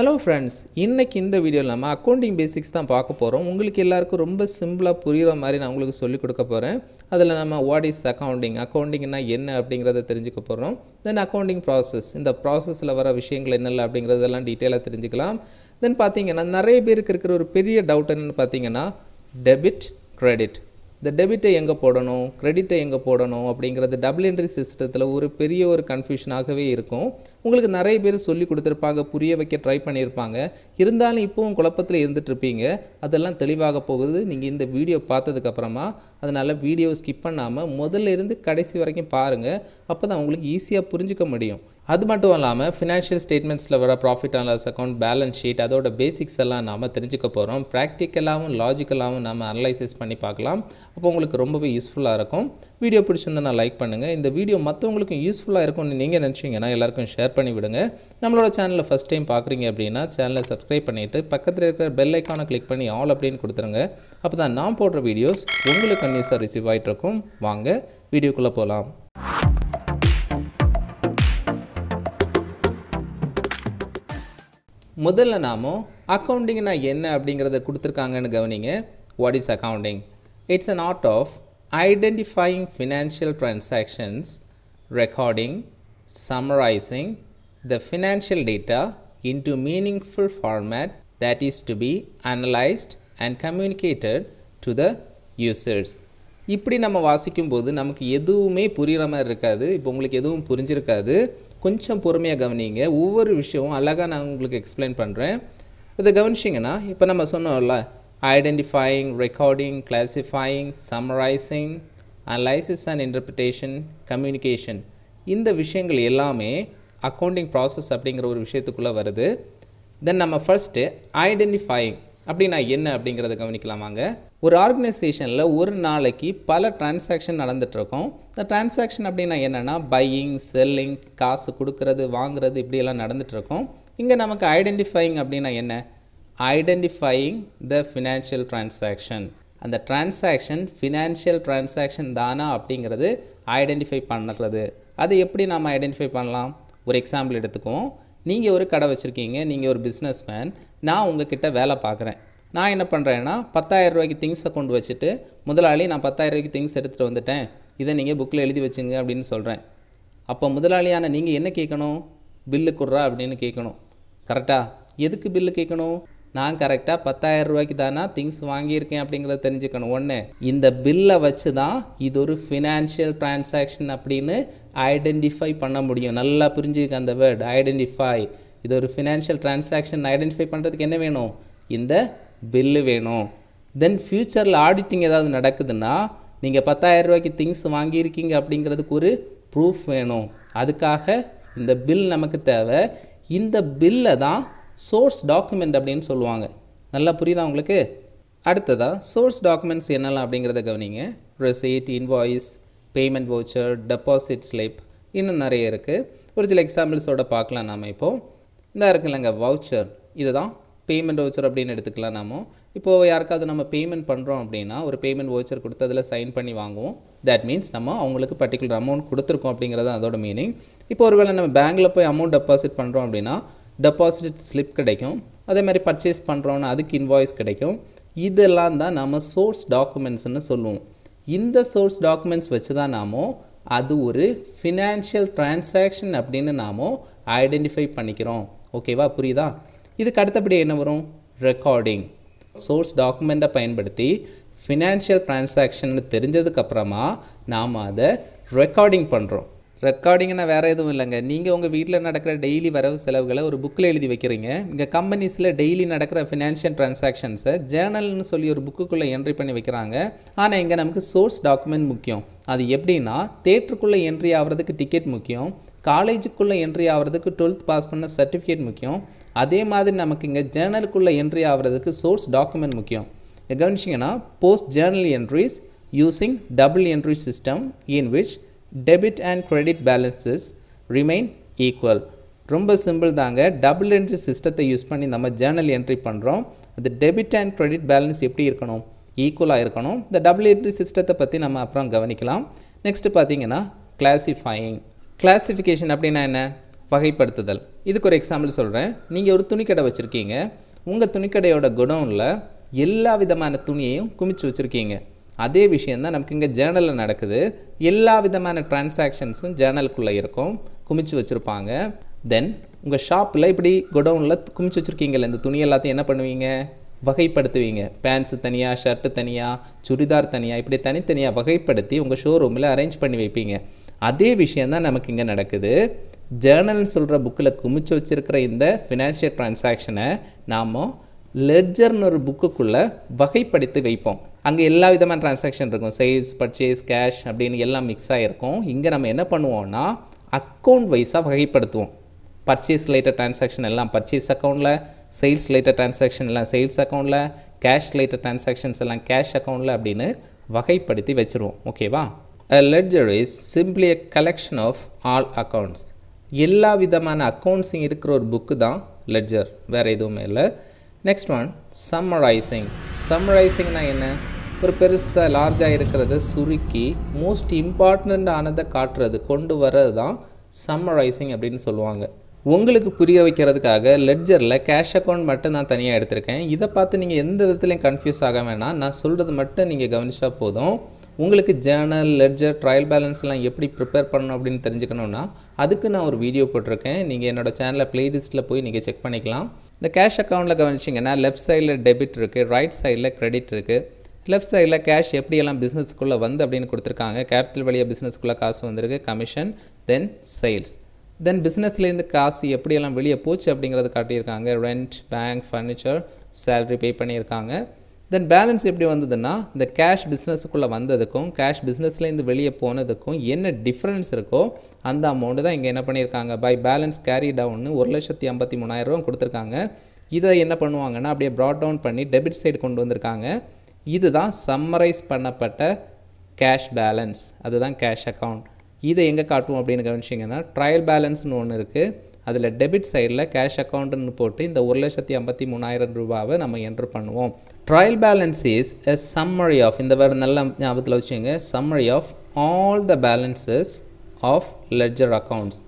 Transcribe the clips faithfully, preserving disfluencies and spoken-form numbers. Hello friends, இன்னைக்கு இந்த வீடியோல நாம அக்கவுண்டிங் பேசிக்ஸ் தான் பார்க்க போறோம். உங்களுக்கு எல்லாருக்கும் ரொம்ப சிம்பிளா புரியுற மாதிரி நான் உங்களுக்கு சொல்லி கொடுக்க போறேன். அதுல நாம what is accounting, அக்கவுண்டிங்னா என்ன அப்படிங்கறத தெரிஞ்சுக்க போறோம். Then accounting process, இந்த processல வர விஷயங்கள் என்னெல்லாம் அப்படிங்கறதெல்லாம் டீடைலா தெரிஞ்சுக்கலாம். Then பாத்தீங்கன்னா நிறைய பேருக்கு இருக்கிற ஒரு பெரிய டவுட் என்னன்னு பாத்தீங்கன்னா debit credit. The debit எங்க போடணும், credit எங்க போடணும் அப்படிங்கறது double entry சிஸ்டத்துல ஒரு பெரிய ஒரு கன்ஃபியூஷன் ஆகவே இருக்கும். உங்களுக்கு நிறைய பேர் சொல்லி கொடுத்திருப்பாங்க, புரிய வைக்க ட்ரை பண்ணியிருப்பாங்க. இருந்தாலும் இப்போவும் குழப்பத்துல இருந்துட்டு இருப்பீங்க. அதெல்லாம் தெளிவாக போகுது நீங்க இந்த வீடியோ பார்த்ததுக்கு அப்புறமா. அதனால வீடியோ ஸ்கிப் பண்ணாம முதல்ல இருந்து கடைசி வரைக்கும் பாருங்க. அப்பதான் உங்களுக்கு ஈஸியா புரிஞ்சுக்க முடியும். அது மட்டும் இல்லாம financial statementsல வர profit and loss account balance sheet அதோட basics எல்லாம் நாம தெரிஞ்சுக்க போறோம். practically-ஆவும் logically-ஆவும் நாம analysis பண்ணி பார்க்கலாம். அப்ப உங்களுக்கு ரொம்பவே useful-ஆ இருக்கும். வீடியோ பிடிச்சிருந்தா லைக் பண்ணுங்க. இந்த வீடியோ மத்தவங்களுக்கும் useful-ஆ இருக்கும்னு நீங்க நினைச்சீங்கன்னா எல்லாருக்கும் ஷேர் பண்ணி விடுங்க. நம்மளோட சேனலை first time பார்க்கறீங்க அப்படினா சேனலை subscribe பண்ணிட்டு பக்கத்துல இருக்கிற bell icon-ஐ click பண்ணி all அப்படினு கொடுத்துருங்க. அப்பதான் நான் போடுற வீடியோஸ் உங்களுக்கு கன்னியூஸா ரிசீவ் ஆயிட்டு இருக்கும். வாங்க வீடியோக்குள்ள போலாம். முதல்ல நாமோ அக்கவுண்டிங்னா என்ன அப்படிங்கறதை கொடுத்திருக்காங்கன்னு கவனிங்க. What is accounting? It's an art of identifying financial transactions, recording, summarizing the financial data into meaningful format that is to be analyzed and communicated to the users. இப்படி நம்ம வாசிக்கும்போது நமக்கு எதுவுமே புரியுற மாதிரி இருக்காது. இப்போ உங்களுக்கு எதுவும் புரிஞ்சிருக்காது. கொஞ்சம் பொறுமையா கவனிங்க. ஒவ்வொரு விஷயமும் அழகா நான் உங்களுக்கு எக்ஸ்பிளைன் பண்றேன். இத கவனிச்சீங்கன்னா இப்போ நம்ம சொன்னோம்ல identifying, recording, classifying, summarising, analysis and interpretation, communication, இந்த விஷயங்கள் எல்லாமே அக்கவுண்டிங் process அப்படிங்கற ஒரு விஷயத்துக்குள்ள வருது. தென் நம்ம ஃபர்ஸ்ட் ஐடென்டிஃபையிங் அப்படினா என்ன அப்படிங்கறத கவனிக்கலாம் வாங்க. ஒரு ஆர்கனைசேஷன்ல ஒரு நாளைக்கு பல டிரான்சாக்ஷன் நடந்துட்டு இருக்கும். இந்த டிரான்சாக்ஷன் அப்படினா என்னன்னா பையிங், செல்லிங், காசு கொடுக்கிறது, வாங்குறது இப்படி எல்லாம் நடந்துட்டு இருக்கும். இங்க நமக்கு ஐடென்டிஃபையிங் அப்படினா என்ன? Identifying the financial transaction. அந்த டிரான்சாக்ஷன் ஃபைனான்சியல் டிரான்சாக்ஷன் தானா அப்படிங்கிறது ஐடென்டிஃபை பண்றது. அது எப்படி நாம ஐடென்டிஃபை பண்ணலாம்? ஒரு எக்ஸாம்பிள் எடுத்துக்குவோம். நீங்க ஒரு கடை வச்சிருக்கீங்க, நீங்க ஒரு பிசினஸ்மேன். நான் உங்ககிட்ட வேலை பார்க்கறேன். நான் என்ன பண்றேன்னா பத்தாயிரம் ரூபாய்க்கு திங்ஸை கொண்டு வச்சிட்டு முதலாளி நான் பத்தாயிரம் ரூபாய்க்கு திங்ஸ் எடுத்துட்டு வந்துட்டேன், இதை நீங்க புக்ல எழுதி வச்சுங்க அப்படின்னு சொல்றேன். அப்போ முதலாளியான நீங்க என்ன கேட்கணும்? பில்லு குடுறா அப்படின்னு கேட்கணும். கரெக்டா? எதுக்கு பில்லு கேட்கணும்? நான் கரெக்டா பத்தாயிரம் ரூபாய்க்கு தானா திங்ஸ் வாங்கியிருக்கேன் அப்படிங்கிறத தெரிஞ்சுக்கணும். ஒன்று, இந்த பில்லை வச்சு தான் இது ஒரு ஃபினான்ஷியல் டிரான்சாக்ஷன் அப்படின்னு ஐடென்டிஃபை பண்ண முடியும். நல்லா புரிஞ்சுக்க அந்த வேர்ட் ஐடென்டிஃபை. இது ஒரு ஃபினான்ஷியல் டிரான்சாக்ஷன் ஐடென்டிஃபை பண்ணுறதுக்கு என்ன வேணும்? இந்த பில்லு வேணும். தென் ஃபியூச்சரில் ஆடிட்டிங் ஏதாவது நடக்குதுன்னா நீங்கள் பத்தாயிரம் ரூபாய்க்கு திங்ஸ் வாங்கியிருக்கீங்க அப்படிங்கிறதுக்கு ஒரு ப்ரூஃப் வேணும். அதுக்காக இந்த பில் நமக்கு தேவை. இந்த பில்லை தான் சோர்ஸ் டாக்குமெண்ட் அப்படின்னு சொல்லுவாங்க. நல்லா புரியுதா உங்களுக்கு? அடுத்ததாக சோர்ஸ் டாக்குமெண்ட்ஸ் என்னெல்லாம் அப்படிங்கிறத கவனிங்க. Receipt, invoice, payment voucher, deposit slip, இன்னும் நிறைய இருக்குது. ஒரு சில எக்ஸாம்பிள்ஸோட பார்க்கலாம் நாம். இப்போது இந்த இருக்குல்லங்க வவுச்சர், இது தான் பேமெண்ட் வவுச்சர் அப்படின்னு எடுத்துக்கலாம். நாம இப்போது யாருக்காவது நம்ம பேமெண்ட் பண்ணுறோம் அப்படின்னா ஒரு பேமெண்ட் வவுச்சர் கொடுத்து அதில் சைன் பண்ணி வாங்குவோம். தட் மீன்ஸ் நம்ம அவங்களுக்கு பர்டிகுலர் அமௌண்ட் கொடுத்துருக்கோம் அப்படிங்கிறது அதோட மீனிங். இப்போ ஒருவேளை நம்ம பேங்க்கில் போய் அமௌண்ட் டெபாசிட் பண்ணுறோம் அப்படின்னா டெபாசிட் ஸ்லிப் கிடைக்கும். அதே மாதிரி பர்ச்சேஸ் பண்ணுறோன்னா அதுக்கு இன்வாய்ஸ் கிடைக்கும். இதெல்லாம் தான் நம்ம சோர்ஸ் டாக்குமெண்ட்ஸ்ன்னு சொல்லுவோம். இந்த சோர்ஸ் டாக்குமெண்ட்ஸ் வச்சு தான் நாமோ அது ஒரு ஃபினான்ஷியல் டிரான்சாக்ஷன் அப்படின்னு நாமோ ஐடென்டிஃபை பண்ணிக்கிறோம். ஓகேவா? புரியுதா? இதுக்கு அடுத்தபடி என்ன வரும்? ரெக்கார்டிங். சோர்ஸ் டாக்குமெண்ட்டை பயன்படுத்தி ஃபினான்ஷியல் டிரான்சாக்ஷன் தெரிஞ்சதுக்கப்புறமா நாம் அதை ரெக்கார்டிங் பண்ணுறோம். ரெக்கார்டிங்னா வேறு எதுவும் இல்லைங்க. நீங்கள் உங்கள் வீட்டில் நடக்கிற டெய்லி வரவு செலவுகளை ஒரு புக்கில் எழுதி வைக்கிறீங்க. இங்கே கம்பெனிஸில் டெய்லி நடக்கிற ஃபினான்ஷியல் டிரான்சாக்ஷன்ஸை ஜேர்னல்னு சொல்லி ஒரு புக்குக்குள்ளே என்ட்ரி பண்ணி வைக்கிறாங்க. ஆனால் இங்கே நமக்கு சோர்ஸ் டாக்குமெண்ட் முக்கியம். அது எப்படின்னா தேட்டருக்குள்ளே என்ட்ரி ஆகிறதுக்கு டிக்கெட் முக்கியம், காலேஜுக்குள்ளே என்ட்ரி ஆகிறதுக்கு டுவெல்த் பாஸ் பண்ண சர்டிஃபிகேட் முக்கியம். அதே மாதிரி நமக்கு இங்கே ஜேர்னலுக்குள்ளே என்ட்ரி ஆகிறதுக்கு சோர்ஸ் டாக்குமெண்ட் முக்கியம். கவனிச்சிங்கன்னா post journal entries using double entry system in which debit and credit balances remain equal. ரொம்ப சிம்பிள் தாங்க. டபுள் என்ட்ரி சிஸ்டத்தை யூஸ் பண்ணி நம்ம ஜேர்னல் என்ட்ரி பண்ணுறோம். அது டெபிட் அண்ட் கிரெடிட் பேலன்ஸ் எப்படி இருக்கணும்? ஈக்குவலாக இருக்கணும். இந்த டபுள் என்ட்ரி சிஸ்டத்தை பற்றி நம்ம அப்புறம் கவனிக்கலாம். நெக்ஸ்ட்டு பார்த்தீங்கன்னா கிளாசிஃபையிங். கிளாசிஃபிகேஷன் அப்படின்னா என்ன? வகைப்படுத்துதல். இதுக்கு ஒரு எக்ஸாம்பிள் சொல்கிறேன். நீங்கள் ஒரு துணிக்கடை வச்சுருக்கீங்க. உங்கள் துணிக்கடையோட குடோனில் எல்லா விதமான துணியையும் குமிச்சு வச்சுருக்கீங்க. அதே விஷயந்தான் நமக்கு இங்கே ஜேர்னலில் நடக்குது. எல்லா விதமான டிரான்சாக்ஷன்ஸும் ஜேர்னலுக்குள்ளே இருக்கும், குமிச்சு வச்சுருப்பாங்க. தென் உங்கள் ஷாப்பில் இப்படி குடோனில் குமிச்சு வச்சுருக்கீங்களே இந்த துணி எல்லாத்தையும் என்ன பண்ணுவீங்க? வகைப்படுத்துவீங்க. பேண்ட்ஸு தனியாக, ஷர்ட்டு தனியாக, சுடிதார் தனியாக, இப்படி தனித்தனியாக வகைப்படுத்தி உங்கள் ஷோரூமில் அரேஞ்ச் பண்ணி வைப்பீங்க. அதே விஷயந்தான் நமக்கு இங்கே நடக்குது. ஜேர்னல்னு சொல்கிற புக்கில் குமிச்சு வச்சுருக்கிற இந்த ஃபினான்ஷியல் டிரான்சாக்ஷனை நாம் லெட்ஜர்னு ஒரு புக்குக்குள்ளே வகைப்படுத்தி வைப்போம். அங்கே எல்லா விதமான டிரான்சாக்ஷன் இருக்கும், சேல்ஸ், பர்ச்சேஸ், கேஷ் அப்படின்னு எல்லாம் மிக்ஸ் ஆகிருக்கும். இங்கே நம்ம என்ன பண்ணுவோம்னா அக்கௌண்ட் வைஸாக வகைப்படுத்துவோம். பர்ச்சேஸ் ரிலேட்டட் டிரான்சாக்ஷன் எல்லாம் பர்ச்சேஸ் அக்கௌண்ட்டில், சேல்ஸ் ரிலேட்டட் டிரான்சாக்ஷன் எல்லாம் சேல்ஸ் அக்கௌண்ட்டில், கேஷ் ரிலேட்டட் டிரான்சாக்ஷன்ஸ் எல்லாம் கேஷ் அக்கௌண்ட்டில் அப்படின்னு வகைப்படுத்தி வச்சுருவோம். ஓகேவா? A ledger is simply a collection of all accounts. எல்லா விதமான அக்கௌண்ட்ஸும் இருக்கிற ஒரு புக்கு தான் லெட்ஜர், வேறு எதுவுமே இல்லை. Next one, summarising. சம்மரைசிங்னா என்ன? ஒரு பெருசாக லார்ஜாக இருக்கிறத சுருக்கி மோஸ்ட் இம்பார்ட்டண்ட் ஆனதை காட்டுறது, கொண்டு வர்றது தான் சம்மரைசிங் அப்படின்னு சொல்லுவாங்க. உங்களுக்கு புரிய வைக்கிறதுக்காக லெட்ஜரில் கேஷ் அக்கௌண்ட் மட்டும் நான் தனியாக எடுத்திருக்கேன். இதை பார்த்து நீங்கள் எந்த விதத்துலையும் கன்ஃபியூஸ் ஆக வேணாம். நான் சொல்கிறது மட்டும் நீங்கள் கவனிச்சா போதும். உங்களுக்கு ஜேர்னல், லெட்ஜர், ட்ரையல் பேலன்ஸ்லாம் எப்படி ப்ரிப்பேர் பண்ணணும் அப்படின்னு தெரிஞ்சுக்கணுன்னா அதுக்கு நான் ஒரு வீடியோ போட்டிருக்கேன். நீங்கள் என்னோடய சேனலில் ப்ளேலிஸ்ட்டில் போய் நீங்கள் செக் பண்ணிக்கலாம். இந்த கேஷ் அக்கௌண்ட்டில் கவனிச்சிங்கன்னா லெஃப்ட் சைடில் டெபிட் இருக்குது, ரைட் சைடில் கிரெடிட் இருக்குது. லெஃப்ட் சைடில் கேஷ் எப்படியெல்லாம் பிஸ்னஸ்க்குள்ளே வந்து அப்படின்னு கொடுத்துருக்காங்க. கேபிட்டல் வழியாக பிஸ்னஸ்க்குள்ளே காசு வந்திருக்கு, கமிஷன், தென் சேல்ஸ். தென் பிஸ்னஸ்லேருந்து காசு எப்படியெல்லாம் வெளியே போச்சு அப்படிங்கிறது காட்டியிருக்காங்க. Rent, bank, furniture, salary pay பண்ணியிருக்காங்க. தென் பேலன்ஸ் எப்படி வந்ததுன்னா இந்த கேஷ் பிஸ்னஸுக்குள்ளே வந்ததுக்கும் கேஷ் பிஸ்னஸ்லேருந்து வெளியே போனதுக்கும் என்ன டிஃப்ரென்ஸ் இருக்கோ அந்த அமௌண்ட்டு தான் இங்கே என்ன பண்ணியிருக்காங்க, பை பேலன்ஸ் கேரி டவுன்னு ஒரு லட்சத்தி ஐம்பத்தி மூணாயிரரூவா கொடுத்துருக்காங்க. இதை என்ன பண்ணுவாங்கன்னா அப்படியே ப்ராட் டவுன் பண்ணி டெபிட் சைடு கொண்டு வந்திருக்காங்க. இதுதான் சம்மரைஸ் பண்ணப்பட்ட கேஷ் பேலன்ஸ், அதுதான் கேஷ் அக்கௌண்ட். இதை எங்கே காட்டுவோம் அப்படின்னு கவனிச்சிங்கன்னா ட்ரையல் பேலன்ஸ்னு ஒன்று இருக்குது. அதில் டெபிட் சைடில் கேஷ் அக்கௌண்ட்டுன்னு போட்டு இந்த ஒரு லட்சத்தி ஐம்பத்தி மூணாயிரம் ரூபாவை நம்ம என்ட்ரு பண்ணுவோம். Trial balance is a summary of, இந்த வேர்டு நல்லா ஞாபகத்தில் வச்சுக்கோங்க, summary of all the balances of ledger accounts.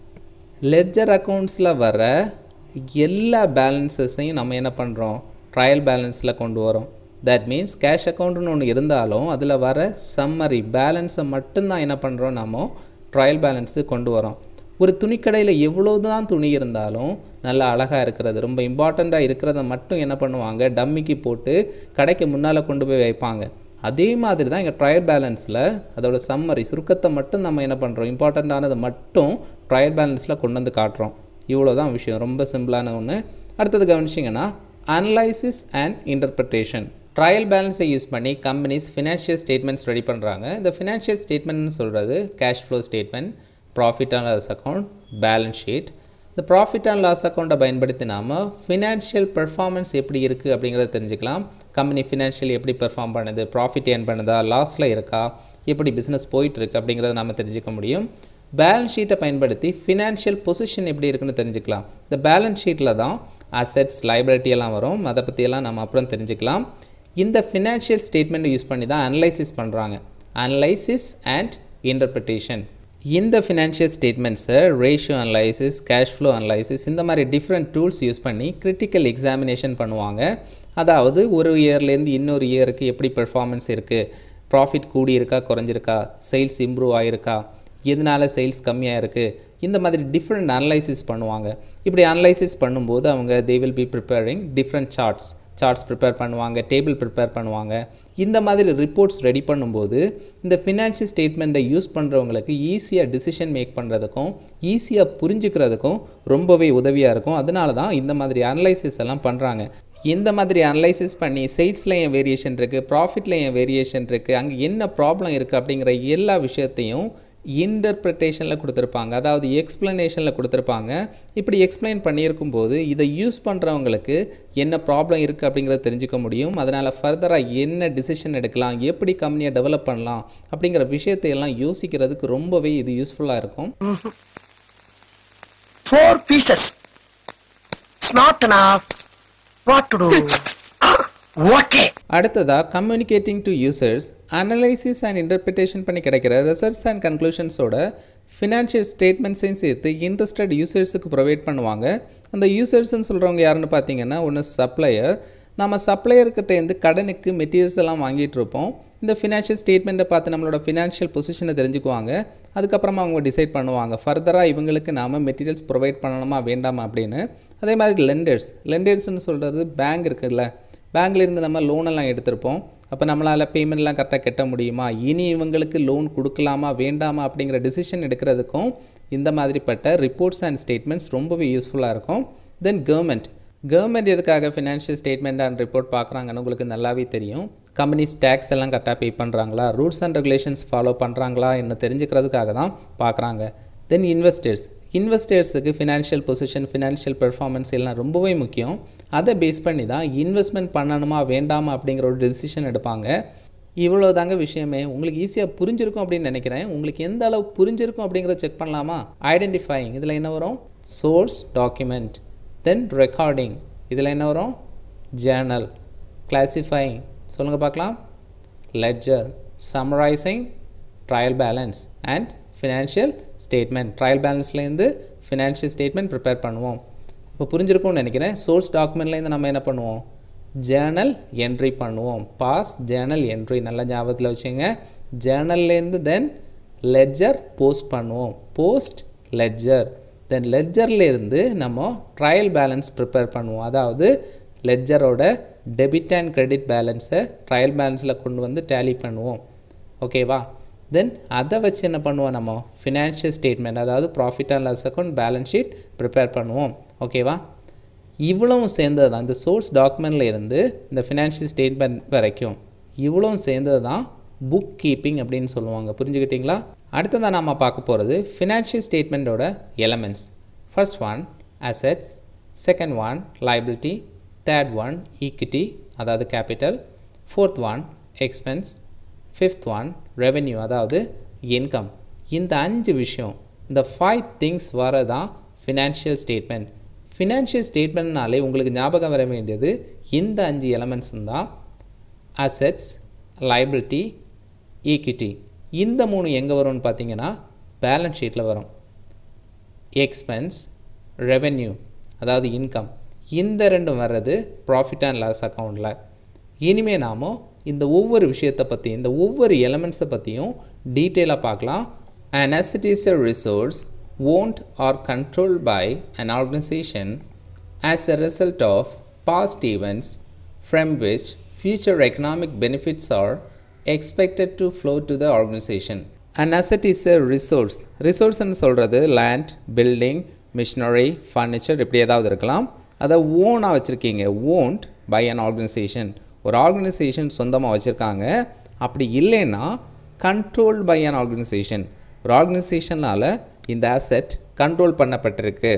Ledger அக்கௌண்ட்ஸில் வர எல்லா பேலன்ஸஸையும் நம்ம என்ன பண்ணுறோம், ட்ரையல் பேலன்ஸில் கொண்டு வரோம். தட் மீன்ஸ் கேஷ் அக்கௌண்ட்டுன்னு ஒன்று இருந்தாலும் அதில் வர சம்மரி பேலன்ஸை மட்டும்தான் என்ன பண்ணுறோம், நம்ம ட்ரையல் பேலன்ஸு கொண்டு வரோம். ஒரு துணிக்கடையில் எவ்வளோ தான் துணி இருந்தாலும் நல்லா அழகாக இருக்கிறது, ரொம்ப இம்பார்ட்டண்ட்டாக இருக்கிறத மட்டும் என்ன பண்ணுவாங்க, டம்மிக்கு போட்டு கடைக்கு முன்னால் கொண்டு போய் வைப்பாங்க. அதே மாதிரி தான் இங்கே ட்ரையல் பேலன்ஸில் அதோட சம்மரி, சுருக்கத்தை மட்டும் நம்ம என்ன பண்ணுறோம், இம்பார்ட்டண்ட்டானதை மட்டும் ட்ரையல் பேலன்ஸில் கொண்டு வந்து காட்டுறோம். இவ்வளோ தான் விஷயம், ரொம்ப சிம்பிளான ஒன்று. அடுத்தது கவனிச்சிங்கன்னா அனலைசிஸ் அண்ட் இன்டர்பிரிட்டேஷன். ட்ரையல் பேலன்ஸை யூஸ் பண்ணி கம்பெனிஸ் ஃபினான்ஷியல் ஸ்டேட்மெண்ட்ஸ் ரெடி பண்ணுறாங்க. இந்த ஃபினான்ஷியல் ஸ்டேட்மெண்ட்னு சொல்கிறது cash flow statement, profit and loss account, balance sheet. இந்த ப்ராஃபிட் அண்ட் லாஸ் அக்கௌண்ட்டை பயன்படுத்தி நாம் ஃபினான்ஷியல் பெர்ஃபார்மன்ஸ் எப்படி இருக்குது அப்படிங்கிறத தெரிஞ்சுக்கலாம். கம்பெனி ஃபினான்ஷியல் எப்படி பெர்ஃபார்ம் பண்ணுது, ப்ராஃபிட் ஏர்ன் பண்ணுதா, லாஸில் இருக்கா, எப்படி பிஸ்னஸ் போயிட்டுருக்கு அப்படிங்கிறத நாம் தெரிஞ்சுக்க முடியும். பேலன்ஸ் ஷீட்டை பயன்படுத்தி ஃபினான்ஷியல் பொசிஷன் எப்படி இருக்குன்னு தெரிஞ்சுக்கலாம். இந்த பேலன்ஸ் ஷீட்டில் தான் அசெட்ஸ், லைபிலிட்டி எல்லாம் வரும். அதை பற்றியெல்லாம் நம்ம அப்புறம் தெரிஞ்சுக்கலாம். இந்த ஃபினான்ஷியல் ஸ்டேட்மெண்ட்டை யூஸ் பண்ணி தான் அனலைசிஸ் பண்ணுறாங்க. Analysis and interpretation. இந்த ஃபினான்ஷியல் ஸ்டேட்மெண்ட்ஸை ratio analysis, cash flow analysis, இந்த மாதிரி டிஃப்ரெண்ட் டூல்ஸ் யூஸ் பண்ணி கிரிட்டிக்கல் எக்ஸாமினேஷன் பண்ணுவாங்க. அதாவது ஒரு இயர்லேருந்து இன்னொரு இயருக்கு எப்படி பெர்ஃபார்மன்ஸ் இருக்குது, ப்ராஃபிட் கூடியிருக்கா, குறைஞ்சிருக்கா, சேல்ஸ் இம்ப்ரூவ் ஆகியிருக்கா, எதனால சேல்ஸ் கம்மியாக இருக்குது, இந்த மாதிரி டிஃப்ரெண்ட் அனலைசிஸ் பண்ணுவாங்க. இப்படி அனலைசிஸ் பண்ணும்போது அவங்க they will be preparing different charts charts prepare பண்ணுவாங்க, டேபிள் ப்ரிப்பேர் பண்ணுவாங்க. இந்த மாதிரி ரிப்போர்ட்ஸ் ரெடி பண்ணும்போது இந்த ஃபினான்ஷியல் ஸ்டேட்மெண்ட்டை யூஸ் பண்ணுறவங்களுக்கு ஈஸியாக டிசிஷன் மேக் பண்ணுறதுக்கும் ஈஸியாக புரிஞ்சுக்கிறதுக்கும் ரொம்பவே உதவியாக இருக்கும். அதனால தான் இந்த மாதிரி அனலைசிஸ் எல்லாம் பண்ணுறாங்க. இந்த மாதிரி அனலைசிஸ் பண்ணி சேல்ஸில் ஏன் வேரியேஷன் இருக்குது, ப்ராஃபிட்டில் ஏன் வேரியேஷன் இருக்குது, அங்கே என்ன ப்ராப்ளம் இருக்குது அப்படிங்கிற எல்லா விஷயத்தையும் இன்டர்பிரிட்டேஷனில் கொடுத்துருப்பாங்க, அதாவது எக்ஸ்ப்ளனேஷனில் கொடுத்துருப்பாங்க. இப்படி எக்ஸ்பிளைன் பண்ணியிருக்கும் போது இதை யூஸ் பண்ணுறவங்களுக்கு என்ன ப்ராப்ளம் இருக்குது அப்படிங்கிறத தெரிஞ்சுக்க முடியும். அதனால் ஃபர்தராக என்ன டிசிஷன் எடுக்கலாம், எப்படி கம்பெனியை டெவலப் பண்ணலாம் அப்படிங்கிற விஷயத்தையெல்லாம் யோசிக்கிறதுக்கு ரொம்பவே இது யூஸ்ஃபுல்லாக இருக்கும். Four pieces. It's not enough. What to do? Okay. Adutha, communicating to users, analysis and interpretation pani kedaikira results and conclusions oda financial statements in interested users ku provide pannuvaanga. And the users nu solravanga yaarnu paathinga one supplier. நாம supplier கிட்ட இருந்து கடனுக்கு materials எல்லாம் வாங்கிட்டு இருப்போம். இந்த financial statement பார்த்து நம்மளோட financial position தெரிஞ்சுக்குவாங்க. அதுக்கு அப்புறமா அவங்க டிசைட் பண்ணுவாங்க. ஃபர்தரா இவங்களுக்கு நாம மெட்டீரியல்ஸ் ப்ரொவைட் பண்ணணுமா வேண்டாமா அப்படினு. அதே மாதிரி lenders. lenders ன்னு சொல்றது bank இருக்குல்ல. பேங்க்ல இருந்து நம்ம லோன் எல்லாம் எடுத்துறோம். அப்ப நம்மளால பேமென்ட் எல்லாம் கரெக்ட்டா கட்ட முடியுமா? இனி இவங்களுக்கு லோன் கொடுக்கலாமா வேண்டாமா அப்படிங்கற டிசிஷன் எடுக்கிறதுக்கும் இந்த மாதிரிப்பட்ட reports and statements ரொம்பவே யூஸ்புல்லா இருக்கும். Then government Government எதுக்காக financial statement and report பார்க்கறாங்கன்னு உங்களுக்கு நல்லாவே தெரியும். Companies tax எல்லாம் கரெக்ட்டா பே பண்றாங்களா, rules and regulations follow பண்றாங்களா என்ன தெரிஞ்சுக்கிறதுக்காக தான் பார்க்கறாங்க. Then investors. Investors க்கு financial position, financial performance எல்லாம் ரொம்பவே முக்கியம். அதை பேஸ் பண்ணி தான் இன்வெஸ்ட்மென்ட் பண்ணணுமா வேண்டாமா அப்படிங்கற ஒரு டிசிஷன் எடுப்பாங்க. இவ்வளவுதாங்க விஷயமே உங்களுக்கு ஈஸியா புரிஞ்சிருக்கும் அப்படி நினைக்கிறேன். உங்களுக்கு எந்த அளவு புரிஞ்சிருக்கும் அப்படிங்கறதை செக் பண்ணலாமா? Identifying இதுல என்ன வரும்? Source document. Then recording idhila enna varum journal classifying solunga paakalam ledger summarizing trial balance and financial statement trial balance la irundhu financial statement prepare pannuvom appo purinjirukku nu nenikiren source document la irundhu nama enna pannuvom journal entry pannuvom past journal entry nalla javathila vechinga journal la irundhu then ledger post pannuvom post ledger then ledger la irundhu namo trial balance prepare பண்ணுவோம் அதாவது ledger ஓட debit and credit balance trial balance la kondu vandu tally பண்ணுவோம் okay va then adha vechi enna பண்ணுவோம் namo financial statement அதாவது profit and loss account balance sheet prepare பண்ணுவோம் okay va இவ்வளவும் சேர்ந்தது தான் இந்த source document la irundhu இந்த financial statement வரைக்கும் இவ்வளவும் சேர்ந்தது தான் book keeping அப்படினு சொல்லுவாங்க புரிஞ்சுகிட்டீங்களா அடுத்து தான் நாம பார்க்க போறது financial statement ஓட elements first one assets second one liability third one equity அதாவது capital fourth one expense fifth one revenue அதாவது income இந்த அஞ்சு விஷயம் இந்த five things வரதா financial statement financial statementனாலே உங்களுக்கு ஞாபகம் வர வேண்டியது இந்த அஞ்சு elements தான் assets liability equity இந்த மூணு எங்க வரும்னு பாத்தீங்கன்னா balance sheetல வரும் expense revenue அதாவது income இந்த ரெண்டும் வரது profit and loss accountல இனிமே நாம இந்த ஒவ்வொரு விஷயத்தை பத்தி இந்த ஒவ்வொரு elements பத்தியும் டீடைலா பார்க்கலாம் an asset is a resource owned or controlled by an organization as a result of past events from which future economic benefits are expected to flow to the organization. An asset is a resource. Resource ன்னு சொல்றது land, building, machinery, furniture இப்படி ஏதாவது இருக்கலாம். அத own ஆ வச்சிருக்கீங்க. Owned by an organization. ஒரு organization சொந்தமா வச்சிருக்காங்க. அப்படி இல்லைனா controlled by an organization. ஒரு organizationனால இந்த asset control பண்ணப்பட்டிருக்கு.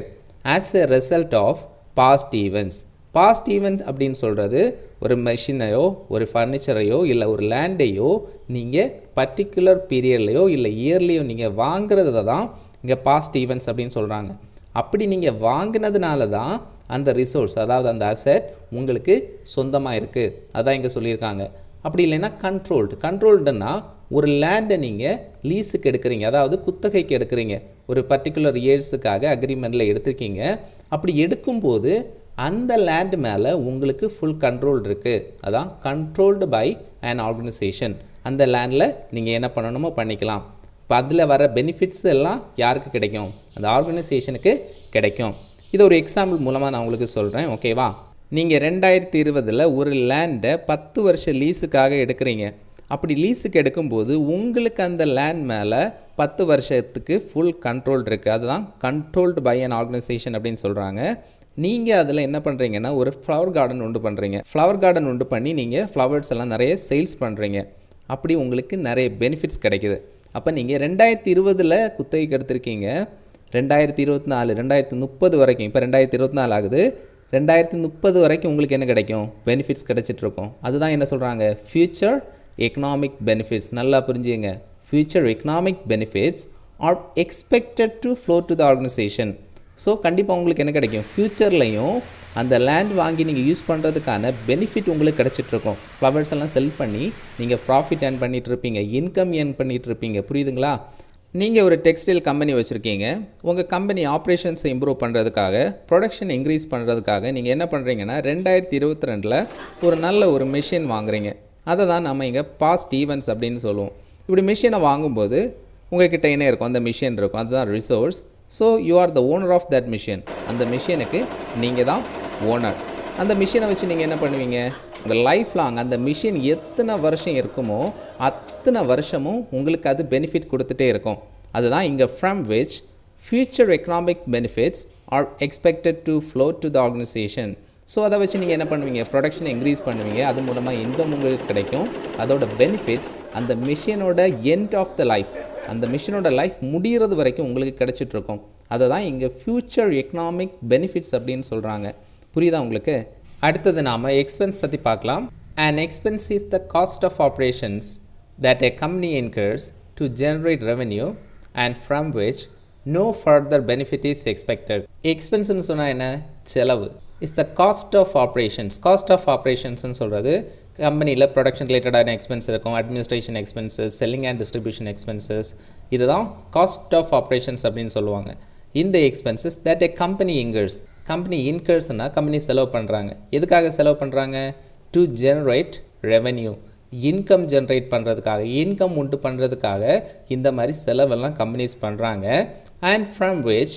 As a result of past events. Past event அப்படினு சொல்றது ஒரு மெஷினையோ ஒரு ஃபர்னிச்சரையோ இல்ல ஒரு லேண்டையோ நீங்க particular periodலயோ இல்ல இயர்லயோ நீங்க வாங்குறத தான் இங்க past events அப்படினு சொல்றாங்க. அப்படி நீங்க வாங்குனதனால தான் அந்த ரிசோர்ஸ் அதாவது அந்த asset உங்களுக்கு சொந்தமா இருக்கு. அதான் இங்க சொல்லிருக்காங்க. அப்படி இல்லனா controlled. Controlledனா ஒரு லேண்ட நீங்க லீஸ்க்கு எடுக்குறீங்க அதாவது குத்தகைக்கு எடுக்குறீங்க. ஒரு particular yearsக்காக அக்ரிமென்ட்ல எடுத்துக்கிங்க. அப்படி எடுக்கும்போது அந்த லேண்ட் மேல உங்களுக்கு full control இருக்கு அதான் controlled by an organization அந்த லேண்ட்ல நீங்க என்ன பண்ணணுமோ பண்ணிக்கலாம் அப்ப அதுல வர பெனிஃபிட்ஸ் எல்லாம் யாருக்கு கிடைக்கும் அந்த ஆர்கனைசேஷனுக்கு கிடைக்கும் இது ஒரு எக்ஸாம்பிள் மூலமா நான் உங்களுக்கு சொல்றேன் ஓகேவா நீங்க twenty twenty ல ஒரு லேண்ட ten வருஷ லீஸ்க்காக எடுக்குறீங்க அப்படி லீஸ்க்கு எடுக்கும்போது உங்களுக்கு அந்த லேண்ட் மேல ten வருஷத்துக்கு full control இருக்கு அதுதான் controlled by an organization அப்படினு சொல்றாங்க நீங்க அதல என்ன பண்றீங்கன்னா ஒரு flower garden உண்டு பண்றீங்க flower garden உண்டு பண்ணி நீங்க flowers எல்லாம் நிறைய சேல்ஸ் பண்றீங்க அப்படி உங்களுக்கு நிறைய benefits கிடைக்குது அப்ப நீங்க twenty twenty ல குத்தகைக்கு எடுத்துக்கிங்க twenty twenty-four twenty thirty வரைக்கும் இப்ப twenty twenty-four ஆகுது twenty thirty வரைக்கும் உங்களுக்கு என்ன கிடைக்கும் benefits கிடைச்சிட்டு இருக்கும் அதுதான் என்ன சொல்றாங்க future economic benefits நல்லா புரிஞ்சுங்க future economic benefits are expected to flow to the organization So, கண்டிப்பா உங்களுக்கு என்ன கிடைக்கும் ஃபியூச்சர்லயும் அந்த லேண்ட் வாங்கி நீங்க யூஸ் பண்றதுக்கான பெனிஃபிட் உங்களுக்கு கிடைச்சிட்டு இருக்கும் ஃப்ளவர்ஸ் எல்லாம் செல் பண்ணி நீங்க profit earn பண்ணிட்டு இருப்பீங்க இன்கம் earn பண்ணிட்டு இருப்பீங்க புரியுதுங்களா நீங்க ஒரு டெக்ஸ்டைல் கம்பெனி வச்சிருக்கீங்க உங்க கம்பெனி ஆபரேஷன்ஸ் இம்ப்ரூவ் பண்றதுக்காக ப்ரொடக்ஷன் இன்கிரீஸ் பண்றதுக்காக நீங்க என்ன பண்றீங்கன்னா twenty twenty-two ல ஒரு நல்ல ஒரு மெஷின் வாங்குறீங்க அத தான் நாம இங்க பாஸ்ட் ஈவென்ட்ஸ் அப்படினு சொல்லுவோம் இப்படி மெஷினை வாங்கும்போது உங்ககிட்ட என்ன இருக்கும் அந்த மெஷின் இருக்கும் அதுதான் resource So you are the owner of that machine. And the machine is owner. And the machine is the lifelong. And the machine is the benefit that from which future economic benefits are expected to flow to the organization. So that's why you increase production. That's why you have benefits and the machine is the end of the life. And the mission of the life முடியிறது வரைக்கும் உங்களுக்கு கிடைச்சிட்டு இருக்கும் அதுதான் இங்க future economic benefits அப்படினு சொல்றாங்க புரியுதா உங்களுக்கு அடுத்து நாம expense பத்தி பார்க்கலாம் an expense is the cost of operations that a company incurs to generate revenue and from which no further benefit is expected expense னு சொன்னா என்ன செலவு is the cost of operations cost of operations னு சொல்றது Company la production related expenses, administration expenses, selling and distribution expenses. This is the cost of operations. In the expenses that a company incurs. Company incurs na company sell pandranga. Edhukaga sell pandranga to generate revenue. Income generate pandradhukaga. Income undu pandradhukaga. Indha mari sell vella companies pandranga. And from which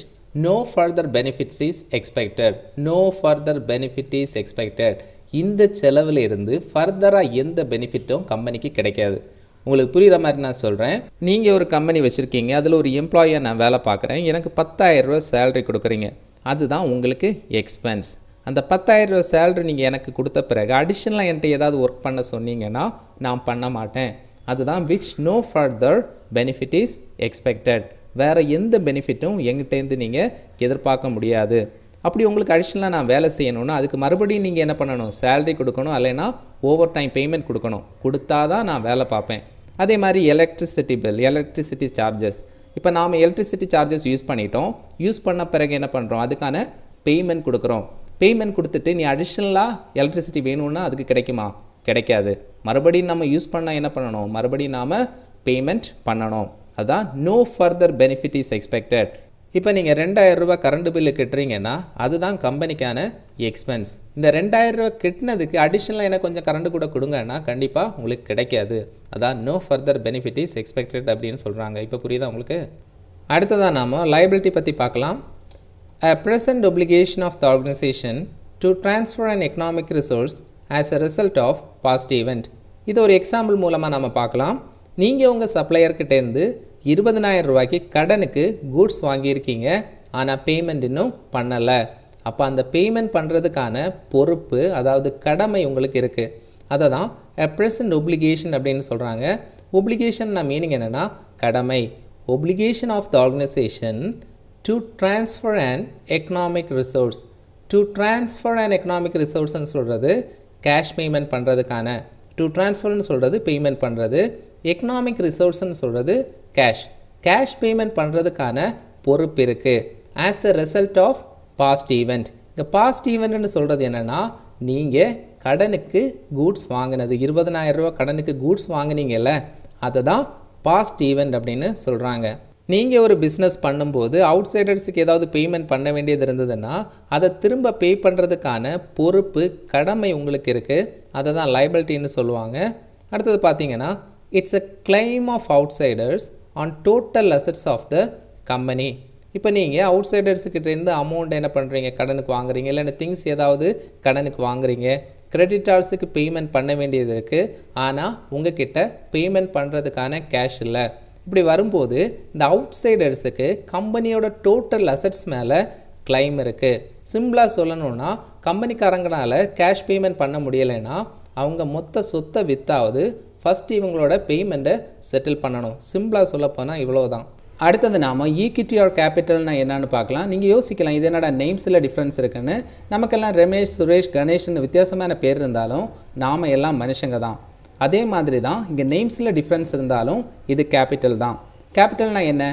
no further benefits is expected. No further benefit is expected. இந்த செலவுல இருந்து ஃபர்தரா எந்த பெனிஃபிட்டும் கம்பெனிக்கு கிடைக்காது உங்களுக்கு புரியுற மாதிரி நான் சொல்றேன் நீங்க ஒரு கம்பெனி வச்சிருக்கீங்க அதுல ஒரு எம்ப்ளாயியா நான் வேலை பார்க்கறேன் எனக்கு ten thousand rupees salary கொடுக்கறீங்க அதுதான் உங்களுக்கு எக்ஸ்பென்ஸ் அந்த ten thousand rupees salary நீங்க எனக்கு கொடுத்த பிறகு அடிஷனலா என்கிட்ட ஏதாவது work பண்ண சொன்னீங்கனா நான் பண்ண மாட்டேன் அதுதான் which no further benefit is expected வேற எந்த பெனிஃபிட்டும் என்கிட்ட இருந்து நீங்க எதிர்பார்க்க முடியாது அப்படி உங்களுக்கு அடிஷனலா நான் வேலை செய்யணும்னா அதுக்கு மறுபடியும் நீங்க என்ன பண்ணணும் salary கொடுக்கணும் இல்லனா ஓவர் டைம் பேமெண்ட் கொடுக்கணும் கொடுத்தாதான் நான் வேலை பார்ப்பேன் அதே மாதிரி எலக்ட்ரிசிட்டி பில் எலக்ட்ரிசிட்டி சார்जेस இப்போ நாம எலக்ட்ரிசிட்டி சார்जेस யூஸ் பண்ணிட்டோம் யூஸ் பண்ண பிறகு என்ன பண்றோம் அதுக்கான பேமெண்ட் கொடுக்கறோம் பேமெண்ட் கொடுத்துட்டு நீ அடிஷனலா எலக்ட்ரிசிட்டி வேணும்னா அதுக்கு கிடைக்குமா கிடைக்காது மறுபடியும் நாம யூஸ் பண்ணா என்ன பண்ணணும் மறுபடியும் நாம பேமெண்ட் பண்ணணும் அதான் no further benefit is expected இப்போ நீங்க two thousand rupees current bill கட்டறீங்கனா அதுதான் கம்பெனிக்கான எக்ஸ்பென்ஸ் இந்த two thousand rupees கட்டனதுக்கு அடிஷனலா என்ன கொஞ்சம் கரண்ட் கூட கொடுங்கனா கண்டிப்பா உங்களுக்கு கிடைக்காது அதான் no further benefit is expected அப்படினு சொல்றாங்க இப்போ புரியுதா உங்களுக்கு அடுத்ததா நாம liability பத்தி பார்க்கலாம் a present obligation of the organization to transfer an economic resource as a result of past event இது ஒரு எக்ஸாம்பிள் மூலமா நாம பார்க்கலாம் நீங்க உங்க சப்ளையர் கிட்ட இருந்து twenty thousand rupees கடனுக்கு goods வாங்கி இருக்கீங்க ஆனா payment இன்னும் பண்ணல அப்ப அந்த payment பண்றதுக்கான பொறுப்பு அதாவது கடமை உங்களுக்கு இருக்கு அததான் a present obligation அப்படினு சொல்றாங்க obligation னா மீனிங் என்னன்னா கடமை obligation of the organization to transfer an economic resource to transfer an economic resource னு சொல்றது cash payment பண்றதுக்கான to transfer னு சொல்றது payment பண்றது economic resource னு சொல்றது cash cash payment பண்றதுக்கான பொறுப்பு இருக்கு as a result of past event the past event னு சொல்றது என்னன்னா நீங்க கடனுக்கு goods வாங்குனது twenty thousand rupees கடனுக்கு goods வாங்குனீங்கல அததான் past event அப்படினு சொல்றாங்க நீங்க ஒரு business பண்ணும்போது outsiders-க்கு ஏதாவது payment பண்ண வேண்டியது இருந்ததுனா அத திரும்ப pay பண்றதுக்கான பொறுப்பு கடமை உங்களுக்கு இருக்கு அததான் liability னு சொல்வாங்க அடுத்து பாத்தீங்கன்னா it's a claim of outsiders on total assets of the company இப்போ நீங்க outsiders கிட்ட இருந்து amount என்ன பண்றீங்க கடனுக்கு வாங்குறீங்க இல்லனா things ஏதாவது கடனுக்கு வாங்குறீங்க creditors-க்கு payment பண்ண வேண்டியது இருக்கு ஆனா உங்க கிட்ட payment பண்றதுக்கான cash இல்ல இப்படி வரும்போது இந்த outsiders-க்கு கம்பெனியோட total assets மேல claim இருக்கு சிம்பிளா சொல்லணும்னா கம்பெனிக்காரங்கனால cash payment பண்ண முடியலனா அவங்க மொத்த சொத்தை வித்தாவது First, இவங்களோட பேமெண்ட செட்டில் பண்ணனும். சிம்பிளா சொல்ல போனா இவ்வளவுதான். அடுத்து நாம equity or capital னா என்னன்னு பார்க்கலாம். நீங்க யோசிக்கலாம் இது என்னடா நேம்ஸ்ல டிஃபரன்ஸ் இருக்குன்னு. நமக்கெல்லாம் ரமேஷ், சுரேஷ், கணேஷ்னு வித்தியாசமான பேர் இருந்தாலும் நாம எல்லாம் மனுஷங்க தான். அதே மாதிரி தான் இங்க நேம்ஸ்ல டிஃபரன்ஸ் இருந்தாலும் இது capital தான். Capital னா என்ன?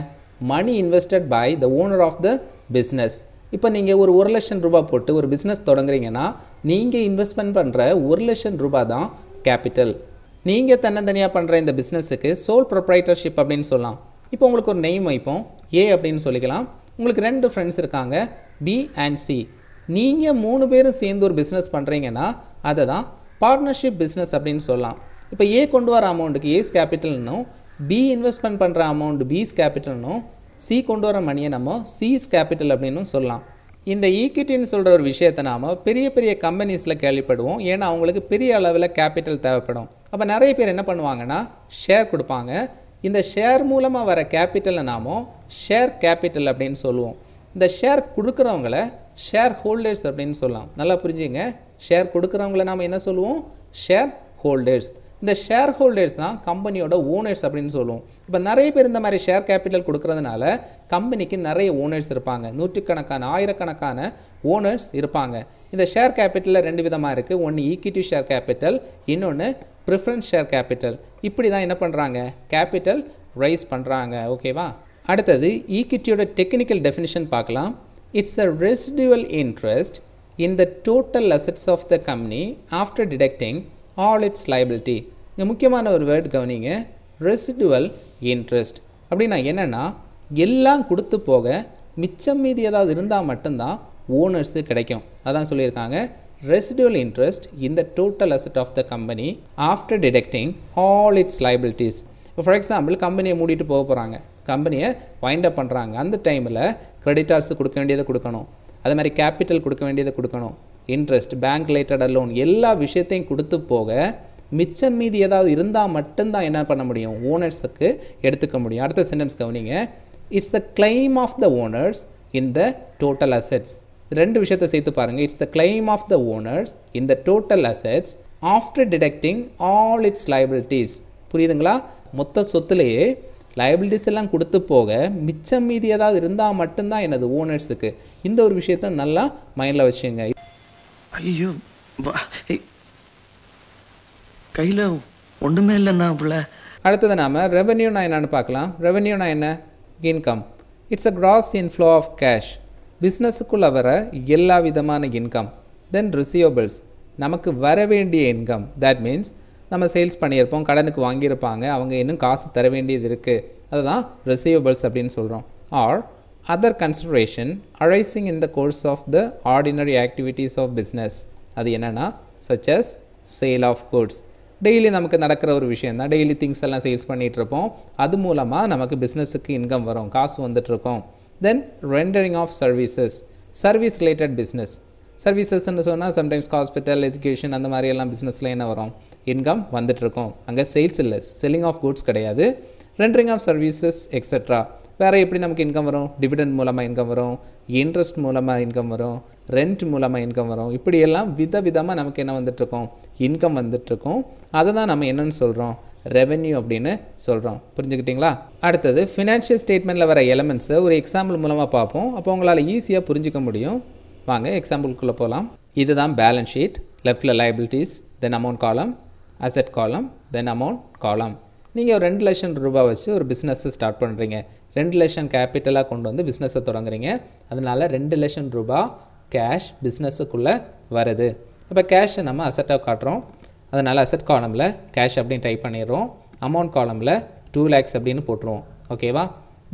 Money invested by the owner of the business. இப்போ நீங்கள் ஒரு ஒரு லட்சம் ரூபாய் போட்டு ஒரு பிஸ்னஸ் தொடங்குறீங்கன்னா நீங்கள் இன்வெஸ்ட்மெண்ட் பண்ணுற ஒரு லட்சம் ரூபாய் தான் கேபிட்டல். நீங்கள் தன்னந்தனியாக பண்ணுற இந்த பிஸ்னஸுக்கு சோல் ப்ரொப்ரைட்டர்ஷிப் அப்படின்னு சொல்லலாம். இப்போ உங்களுக்கு ஒரு நேம் வைப்போம், ஏ அப்படின்னு சொல்லிக்கலாம். உங்களுக்கு ரெண்டு ஃப்ரெண்ட்ஸ் இருக்காங்க, பி அண்ட் சி. நீங்கள் மூணு பேரும் சேர்ந்து ஒரு பிஸ்னஸ் பண்ணுறீங்கன்னா அதை தான் பார்ட்னர்ஷிப் பிஸ்னஸ் அப்படின்னு சொல்லலாம். இப்போ ஏ கொண்டு வர அமௌண்ட்டுக்கு ஏஸ் கேபிட்டல்னும், பி இன்வெஸ்ட்மெண்ட் பண்ணுற அமௌண்ட் பிஸ் கேபிட்டல்னும், சி கொண்டு வர மணியை நம்ம சிஸ் கேபிட்டல் அப்படின்னு சொல்லலாம். இந்த ஈக்விட்டின்னு சொல்கிற ஒரு விஷயத்தை நாம் பெரிய பெரிய கம்பெனிஸில் கேள்விப்படுவோம். ஏன்னா அவங்களுக்கு பெரிய அளவில் கேபிட்டல் தேவைப்படும். அப்போ நிறைய பேர் என்ன பண்ணுவாங்கன்னா ஷேர் கொடுப்பாங்க. இந்த ஷேர் மூலமாக வர கேபிட்டலை நாம் ஷேர் கேபிட்டல் அப்படின்னு சொல்லுவோம். இந்த ஷேர் கொடுக்குறவங்கள ஷேர் ஹோல்டர்ஸ் அப்படின்னு சொல்லலாம். நல்லா புரிஞ்சுங்க, ஷேர் கொடுக்குறவங்கள நாம் என்ன சொல்லுவோம்? Share holders. இந்த ஷேர் ஹோல்டர்ஸ் தான் கம்பெனியோட ஓனர்ஸ் அப்படின்னு சொல்லுவோம். இப்போ நிறைய பேர் இந்த மாதிரி ஷேர் கேபிட்டல் கொடுக்கறதுனால கம்பெனிக்கு நிறைய ஓனர்ஸ் இருப்பாங்க, நூற்றுக்கணக்கான ஆயிரக்கணக்கான ஓனர்ஸ் இருப்பாங்க. இந்த ஷேர் கேபிட்டலில் ரெண்டு விதமாக இருக்குது. ஒன்று ஈக்விட்டி ஷேர் கேபிட்டல், இன்னொன்று ப்ரிஃபரன்ஸ் ஷேர் கேபிட்டல். இப்படி தான் என்ன பண்ணுறாங்க? கேபிட்டல் ரைஸ் பண்ணுறாங்க. ஓகேவா? அடுத்தது ஈக்விட்டியோட டெக்னிக்கல் டெஃபினிஷன் பார்க்கலாம். It's a residual interest in the total assets of the company after deducting all its liability. இங்கே முக்கியமான ஒரு வேர்ட் கவனிங்க, ரெசிடுவல் இன்ட்ரெஸ்ட். அப்படின்னா என்னென்னா எல்லாம் கொடுத்து போக மிச்சம் மீதி ஏதாவது இருந்தால் மட்டும்தான் ஓனர்ஸு கிடைக்கும். அதான் சொல்லியிருக்காங்க residual interest in the total asset of the company after deducting all its liabilities. இப்போ ஃபார் எக்ஸாம்பிள் கம்பெனியை மூடிட்டு போக போகிறாங்க, கம்பெனியை வைண்டப் பண்ணுறாங்க. அந்த டைமில் கிரெடிட்டார்ஸு கொடுக்க வேண்டியதை கொடுக்கணும், அது மாதிரி கேபிட்டல் கொடுக்க வேண்டியதை கொடுக்கணும், இன்ட்ரெஸ்ட், பேங்க் ரிலேட்டட் லோன், எல்லா விஷயத்தையும் கொடுத்து போக மிச்சம் மீதி ஏதாவது இருந்தால் மட்டும்தான் என்ன பண்ண முடியும்? ஓனர்ஸுக்கு எடுத்துக்க முடியும். அடுத்த சென்டென்ஸ் கவனிங்க, it's the claim of the owners in the total assets. ரெண்டு விஷயத்தை சேர்த்து பாருங்கள். It's the claim of the owners in the total assets after deducting all its liabilities. புரியுதுங்களா? மொத்த சொத்துலேயே லைபிலிட்டிஸ் எல்லாம் கொடுத்து போக மிச்சம் மீதி ஏதாவது இருந்தால் மட்டும்தான் எனது ஓனர்ஸுக்கு. இந்த ஒரு விஷயத்தை நல்லா மைண்டில் வச்சுங்க. ஐயோ கையில் ஒன்றுமே இல்லைண்ணா. பிள்ளை அடுத்தது நாம் ரெவென்யூனா என்னென்னு பார்க்கலாம். ரெவென்யூனா என்ன? Income. It's a gross inflow of cash. பிஸ்னஸுக்குள்ளே வர எல்லா விதமான இன்கம். தென் ரிசீவபிள்ஸ், நமக்கு வர வேண்டிய இன்கம். தட் மீன்ஸ் நம்ம சேல்ஸ் பண்ணியிருப்போம், கடனுக்கு வாங்கியிருப்பாங்க, அவங்க இன்னும் காசு தர வேண்டியது இருக்குது, அதுதான் ரிசீவபிள்ஸ் அப்படின்னு சொல்கிறோம். Or other consideration arising in the course of the ordinary activities of business. அது என்னென்னா such as sale of goods. Daily நமக்கு நடக்கிற ஒரு விஷயம் தான், டெய்லி திங்ஸ் எல்லாம் சேல்ஸ் பண்ணிகிட்ருப்போம், அது மூலமாக நமக்கு பிஸ்னஸுக்கு இன்கம் வரும், காசு வந்துட்ருக்கோம். Then rendering of services, service related business. சர்வீசஸ்ன்னு சொன்னால் சம்டைம்ஸ் ஹாஸ்பிட்டல், எஜுகேஷன், அந்த மாதிரி எல்லாம் பிஸ்னஸில் என்ன வரும்? இன்கம் வந்துட்ருக்கோம். அங்கே சேல்ஸ் இல்லை, செல்லிங் ஆஃப் குட்ஸ் கிடையாது. Rendering of services etcetera. வேறு எப்படி நமக்கு இன்கம் வரும்? டிவிடெண்ட் மூலமாக இன்கம் வரும், இன்ட்ரெஸ்ட் மூலமாக இன்கம் வரும், ரெண்ட் மூலமாக இன்கம் வரும். இப்படியெல்லாம் வித விதமாக நமக்கு என்ன வந்துட்ருக்கோம்? இன்கம் வந்துட்ருக்கோம். அதை தான் நம்ம என்னென்னு சொல்கிறோம்? ரெவென்யூ அப்படின்னு சொல்கிறோம். புரிஞ்சுக்கிட்டிங்களா? அடுத்தது ஃபினான்ஷியல் ஸ்டேட்மெண்ட்டில் வர எலமெண்ட்ஸை ஒரு எக்ஸாம்பிள் மூலமாக பார்ப்போம், அப்போ உங்களால் ஈஸியாக புரிஞ்சிக்க முடியும். வாங்க எக்ஸாம்பிளுக்குள்ளே போகலாம். இதுதான் பேலன்ஸ் ஷீட். லெஃப்டில் liabilities, then amount column, asset column, then amount காலம். நீங்கள் ஒரு ரெண்டு லட்சம் ரூபாய் வச்சு ஒரு பிஸ்னஸை ஸ்டார்ட் பண்ணுறீங்க, ரெண்டு லட்சம் கேபிட்டலாக கொண்டு வந்து பிஸ்னஸை தொடங்குறீங்க. அதனால் ரெண்டு லட்சம் ரூபாய் கேஷ் பிஸ்னஸுக்குள்ளே வருது. இப்போ கேஷை நம்ம அசெட்டாக காட்டுறோம், அதனால் அசெட் காலமில் கேஷ் அப்படின்னு டைப் பண்ணிடுறோம், அமௌண்ட் காலமில் டூ லேக்ஸ் அப்படின்னு போட்டுருவோம். ஓகேவா?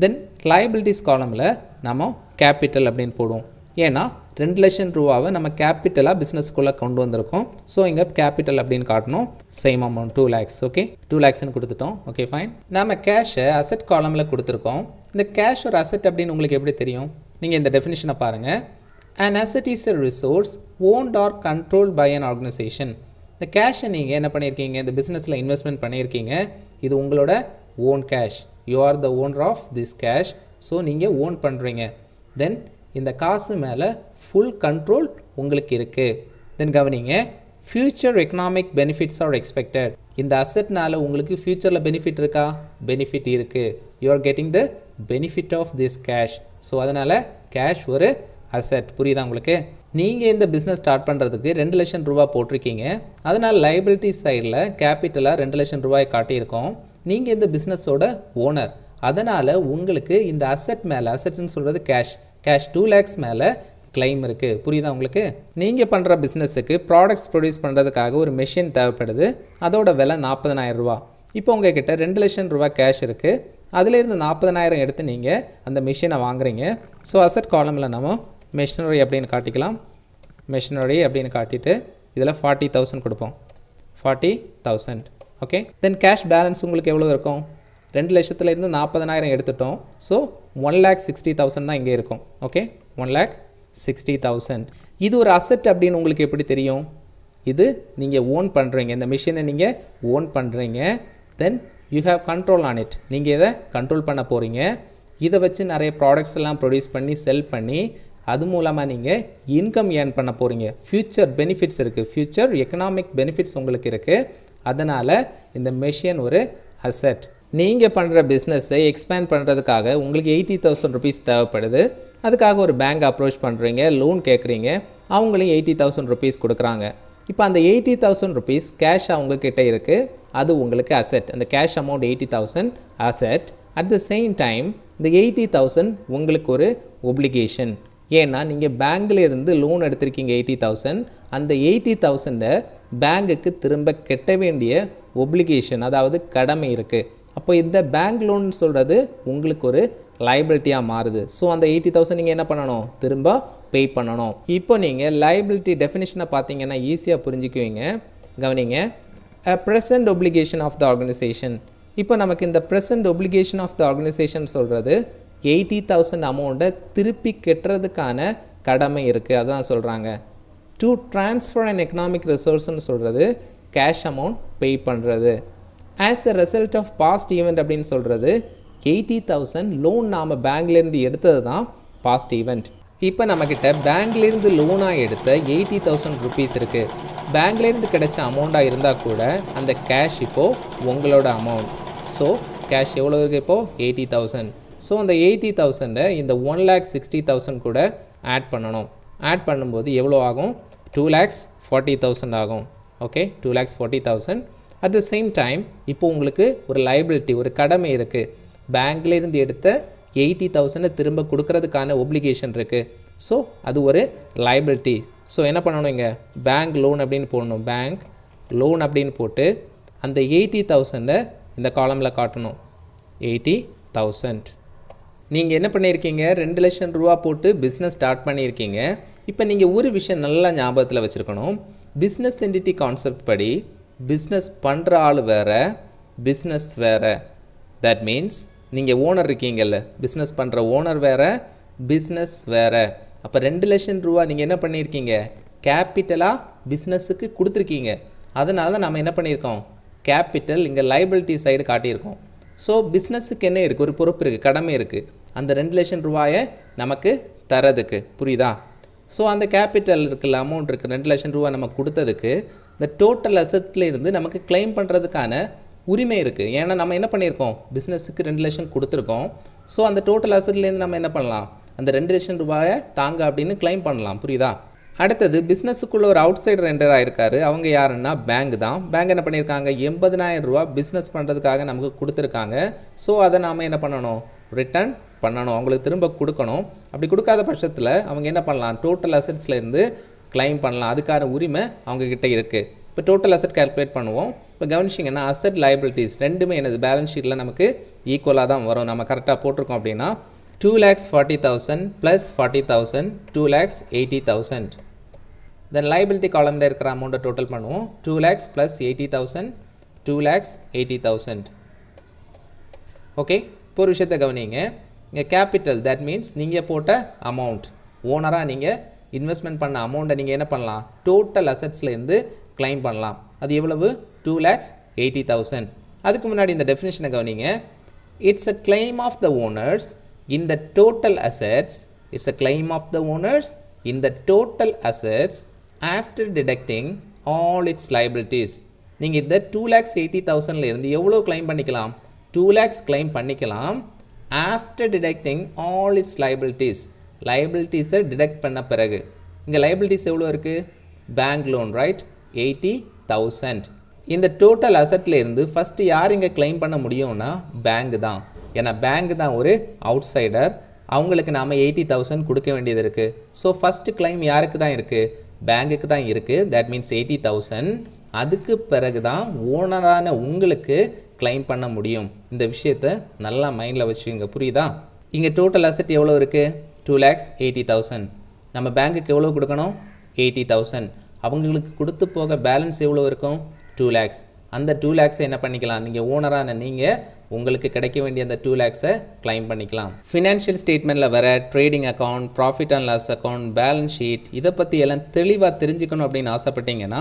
தென் லைபிலிட்டிஸ் காலமில் நம்ம கேபிட்டல் அப்படின்னு போடுவோம். ஏன்னா ரெண்டு லட்சம் ரூபாவை நம்ம கேபிட்டலாக பிஸ்னஸ்க்குள்ளே கொண்டு வந்திருக்கோம். ஸோ இங்கே கேபிட்டல் அப்படின்னு காட்டணும். Same amount two lakhs okay, two லேக்ஸ்ன்னு கொடுத்துட்டோம். Okay fine. நம்ம கேஷை அசெட் காலமில் கொடுத்துருக்கோம். இந்த கேஷ் ஒரு அசெட் அப்படின்னு உங்களுக்கு எப்படி தெரியும்? நீங்கள் இந்த டெஃபினிஷனை பாருங்கள். And asset is a resource owned or controlled by an organisation. இந்த கேஷை நீங்கள் என்ன பண்ணியிருக்கீங்க? இந்த பிஸ்னஸில் இன்வெஸ்ட்மெண்ட் பண்ணியிருக்கீங்க. இது உங்களோட own cash. You are the owner of this cash. So நீங்கள் ஓன் பண்ணுறீங்க. தென் இந்த காசு மேலே ஃபுல் கண்ட்ரோல் உங்களுக்கு இருக்குது. தென் கவனிங்க, future economic benefits are expected. இந்த அசெட்னால் உங்களுக்கு ஃப்யூச்சரில் பெனிஃபிட் இருக்கா? பெனிஃபிட் இருக்குது. You are getting the benefit of this cash. So அதனால் கேஷ் ஒரு அசெட். புரியுதா உங்களுக்கு? நீங்கள் இந்த பிஸ்னஸ் ஸ்டார்ட் பண்ணுறதுக்கு ரெண்டு லட்சம் ரூபா போட்டிருக்கீங்க. அதனால் லைபிலிட்டி சைடில் கேபிட்டலாக ரெண்டு லட்சம் ரூபாய் காட்டியிருக்கோம். நீங்கள் இந்த பிஸ்னஸோட ஓனர், அதனால் உங்களுக்கு இந்த அசெட் மேலே, அசெட்னு சொல்கிறது கேஷ், cash two lakhs மேல claim இருக்கு. புரியுதா உங்களுக்கு? நீங்க பண்ற பிசினஸ்க்கு ப்ராடக்ட்ஸ் ப்ரொடியூஸ் பண்றதுக்காக ஒரு மெஷின் தேவைப்படுது. அதோட விலை நாற்பதாயிரம் ரூபாய். இப்போ உங்ககிட்ட ரெண்டு லட்சம் ரூபாய் cash இருக்கு. அதிலே இருந்து நாற்பதாயிரம் எடுத்து நீங்க அந்த மெஷினை வாங்குறீங்க. சோ அசெட் காலம்ல நாம machinery அப்படினு காட்டிக்கலாம். machinery அப்படினு காட்டிட்டு இதல நாற்பதாயிரம் கொடுப்போம். நாற்பதாயிரம். Okay? Then cash balance உங்களுக்கு எவ்வளவு இருக்கும்? ரெண்டு லட்சத்துல இருந்து நாற்பதாயிரம் எடுத்துட்டோம். So ஒரு லட்சம் அறுபதாயிரம் தான் இங்க இருக்கும். Okay? ஒரு லட்சம் அறுபதாயிரம். இது ஒரு asset அப்படினு உங்களுக்கு எப்படி தெரியும்? இது நீங்க own பண்றீங்க. இந்த மெஷினை நீங்க own பண்றீங்க. Then you have control on it. நீங்க இத கண்ட்ரோல் பண்ண போறீங்க. இத வச்சு நிறைய products எல்லாம் produce பண்ணி sell பண்ணி அது மூலமா நீங்க income earn பண்ண போறீங்க. Future benefits இருக்கு. Future economic benefits உங்களுக்கு இருக்கு. அதனால இந்த மெஷின் ஒரு asset. நீங்க பண்ற பிசினஸை எக்ஸ்பேண்ட் பண்றதுக்காக உங்களுக்கு எண்பதாயிரம் ரூபாய் தேவைப்படுது. அதுக்காக ஒரு bank approach பண்றீங்க, loan கேக்குறீங்க. அவங்களும் எண்பதாயிரம் ரூபாய் கொடுக்கறாங்க. இப்போ அந்த எண்பதாயிரம் ரூபாய் cash அவங்ககிட்ட இருக்கு. அது உங்களுக்கு asset. அந்த cash amount eighty thousand asset. At the same time, the eighty thousand உங்களுக்கு ஒரு obligation. ஏன்னா நீங்க bankல இருந்து loan எடுத்துக்கிங்க எண்பதாயிரம். அந்த எண்பதாயிரம்-ஐ bankக்கு திரும்ப கட்ட வேண்டிய obligation, அதாவது கடமை இருக்கு. அப்போ இந்த bank loan சொல்றது உங்களுக்கு ஒரு liability-ஆ மாறுது. சோ அந்த எண்பதாயிரம் நீங்க என்ன பண்ணனும்? திரும்ப pay பண்ணனும். இப்போ நீங்க liability definition-ஐ பாத்தீங்கன்னா ஈஸியா புரிஞ்சுக்குவீங்க. கவனிங்க. A present obligation of the organization. இப்போ நமக்கு இந்த present obligation of the organization சொல்றது எண்பதாயிரம் amount-ஐ திருப்பி கட்டறதுக்கான கடமை இருக்கு. அதான் சொல்றாங்க. To transfer an economic resource னு சொல்றது cash amount pay பண்றது. As a result of past event அப்படினு சொல்றது எண்பதாயிரம் loan நாம bankல இருந்து எடுத்ததுதான் past event. இப்போ நமக்கிட்ட bankல இருந்து loan ஆ எடுத்த எண்பதாயிரம் ரூபாய் இருக்கு. bankல இருந்து கிடைச்ச amount ஆ இருந்தா கூட அந்த cash இப்போ உங்களோட amount. So cash எவ்வளவு இருக்கு இப்போ எண்பதாயிரம். So அந்த எண்பதாயிரம்-ஐ இந்த ஒரு லட்சம் அறுபதாயிரம் கூட add பண்ணனும். add பண்ணும்போது எவ்வளவு ஆகும்? two lakhs forty thousand ஆகும். Okay, two lakhs forty thousand. At the same time, இப்போ உங்களுக்கு ஒரு liability, ஒரு கடமை இருக்கு. bankல இருந்து எடுத்த எண்பதாயிரம்-ஐ திரும்ப கொடுக்கிறதுக்கான obligation இருக்கு. சோ அது ஒரு liability. சோ என்ன பண்ணனும்ங்க? bank loan அப்படினு போடணும். bank loan அப்படினு போட்டு அந்த எண்பதாயிரம்-ஐ இந்த காலம்ல காட்டணும். எண்பதாயிரம். நீங்க என்ன பண்ணிருக்கீங்க? ரெண்டு லட்சம் ரூபாய் போட்டு business start பண்ணிருக்கீங்க. இப்போ நீங்க ஒரு விஷயம் நல்லா ஞாபகத்துல வச்சிருக்கணும். business entity concept படி business பண்ற ஆளு வேற, business வேற. That means நீங்க ஓனர் இருக்கீங்கல்ல, business பண்ற ஓனர் வேற, business வேற. அப்ப ரெண்டு லட்சம் ரூபாய் நீங்க என்ன பண்ணிருக்கீங்க? கேபிட்டலா business-க்கு கொடுத்திருக்கீங்க. அதனால தான் நாம என்ன பண்ணிருக்கோம்? capital இங்க liability side காட்டியிருக்கோம். சோ business-க்கு என்ன இருக்கு? ஒரு பொறுப்பு இருக்கு, கடமை இருக்கு. அந்த ரெண்டு லட்சம் ரூபாயை நமக்கு தரதுக்கு. புரியுதா? சோ அந்த கேபிட்டல் இருக்குல, அமௌண்ட் இருக்கு, ரெண்டு லட்சம் ரூபாய் நம்ம கொடுத்ததுக்கு the total asset-ல இருந்து நமக்கு claim பண்றதுக்கான உரிமை இருக்கு. ஏன்னா நம்ம என்ன பண்ணிருக்கோம்? business-க்கு ரெண்டு லட்சம் கொடுத்திருக்கோம். சோ அந்த total asset-ல இருந்து நம்ம என்ன பண்ணலாம்? அந்த ரெண்டு லட்சம் ரூபாயை தாங்க அப்படினு claim பண்ணலாம். புரியுதா? அடுத்து business-க்குள்ள ஒரு outside render ஆயிருக்காரு. அவங்க யாருன்னா bank தான். bank என்ன பண்ணிருக்காங்க? எண்பதாயிரம் ரூபாய் business பண்றதுக்காக நமக்கு கொடுத்திருக்காங்க. சோ அத நாம என்ன பண்ணனும்? return பண்ணனும். அவங்களுக்கு திரும்ப கொடுக்கணும். அப்படி கொடுக்காத பட்சத்துல அவங்க என்ன பண்ணலாம்? total assets-ல இருந்து claim பண்ணலாம். அதுக்கான உரிமை அவங்க கிட்ட இருக்கு. இப்போ total asset calculate பண்ணுவோம். இப்போ கவனிச்சீங்கன்னா asset liabilities ரெண்டுமே என்னது? balance sheet-ல நமக்கு ஈக்குவலா தான் வரும். நம்ம கரெக்ட்டா போட்டுருக்கோம் அப்படினா two lakhs forty thousand plus forty thousand two lakhs eighty thousand. Then liability column-ல இருக்கிற amount total பண்ணுவோம். two lakhs plus eighty thousand two lakhs eighty thousand. Okay, இப்போ விஷயத்தை கவனிங்க. இங்க capital, that means நீங்க போட்ட amount, ஓனரா நீங்க இன்வெஸ்ட்மென்ட் பண்ண amount-ஐ நீங்க என்ன பண்ணலாம்? total assets-ல இருந்து claim பண்ணலாம். அது எவ்வளவு? two lakhs eighty thousand. அதுக்கு முன்னாடி இந்த definition-ஐ கவனிங்க. It's a claim of the owners in the total assets. It's a claim of the owners in the total assets after deducting all its liabilities. நீங்க இந்த two lakhs eighty thousand-ல இருந்து எவ்வளவு claim பண்ணிக்கலாம்? two lakhs claim பண்ணிக்கலாம். after deducting all its liabilities. liabilities-ஐ deduct பண்ண பிறகு இங்க liabilities எவ்வளவு இருக்கு? bank loan, right? eighty thousand. இந்த total asset-ல இருந்து first யார் இங்க claim பண்ண முடியும்னா bank தான். ஏனா bank தான் ஒரு outsider. அவங்களுக்கு நாம eighty thousand கொடுக்க வேண்டியது இருக்கு. So first claim யாருக்கு தான் இருக்கு? பேங்க்குக்கு தான் இருக்கு. That means eighty thousand. அதுக்கு பிறகு தான் ஓனரான உங்களுக்கு claim பண்ண முடியும். இந்த விஷயத்தை நல்லா மைண்ட்ல வச்சுக்கங்க. புரியுதா? இங்க total asset எவ்வளவு இருக்கு? two lakhs eighty thousand. நம்ம பேங்க்குக்கு எவ்வளவு கொடுக்கணும்? eighty thousand. அவங்களுக்கு கொடுத்து போக பேலன்ஸ் எவ்வளவு இருக்கும்? two lakhs. அந்த two lakhs என்ன பண்ணிக்கலாம்? நீங்க ஓனரான நீங்க உங்களுக்கு கிடைக்க வேண்டிய அந்த two lakhs claim பண்ணிக்கலாம். Financial statementல வர trading account, profit and loss account, balance sheet இத பத்தி எல்லாம் தெளிவா தெரிஞ்சுக்கணும் அப்படினு ஆசைப்பட்டீங்கன்னா